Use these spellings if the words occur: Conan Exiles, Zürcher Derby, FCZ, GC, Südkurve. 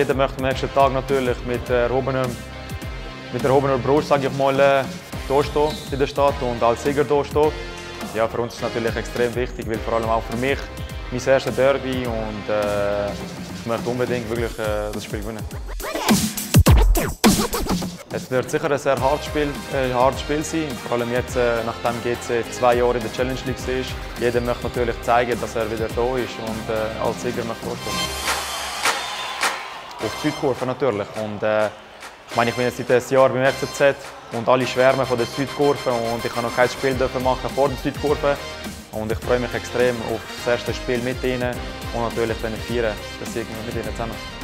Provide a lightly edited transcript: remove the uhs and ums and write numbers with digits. Jeder möchte am nächsten Tag natürlich mit erhobener Brust, sage ich mal, durchstehen in der Stadt und als Sieger durchstehen. Ja, für uns ist es natürlich extrem wichtig, weil vor allem auch für mich mein erstes Derby und ich möchte unbedingt wirklich das Spiel gewinnen. Es wird sicher ein sehr hartes Spiel sein, vor allem jetzt, nachdem GC 2 Jahre in der Challenge League war. Jeder möchte natürlich zeigen, dass er wieder da ist und als Sieger möchte vorstehen. Auf die Südkurve natürlich. Und, ich bin jetzt seit einem Jahr beim FCZ und alle schwärmen von der Südkurve und ich kann noch kein Spiel machen vor der Südkurve. Und ich freue mich extrem auf das erste Spiel mit ihnen und natürlich dann feiern, das Sieg mit ihnen zusammen.